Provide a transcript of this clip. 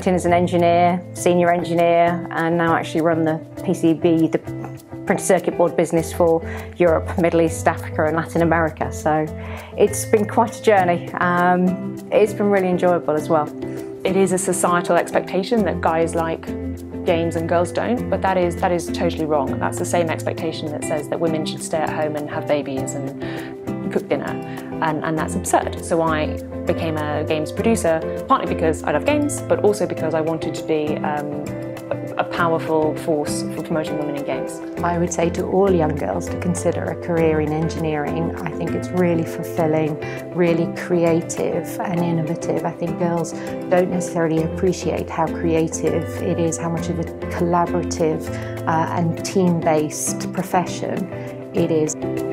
worked in as an engineer, senior engineer, and now actually run the PCB, the printed circuit board business for Europe, Middle East, Africa and Latin America. So it's been quite a journey. It's been really enjoyable as well. It is a societal expectation that guys like games and girls don't, but that is totally wrong. That's the same expectation that says that women should stay at home and have babies and cook dinner, and that's absurd. So I became a games producer, partly because I love games, but also because I wanted to be a powerful force for promoting women in games. I would say to all young girls to consider a career in engineering. I think it's really fulfilling, really creative and innovative. I think girls don't necessarily appreciate how creative it is, how much of a collaborative and team-based profession it is.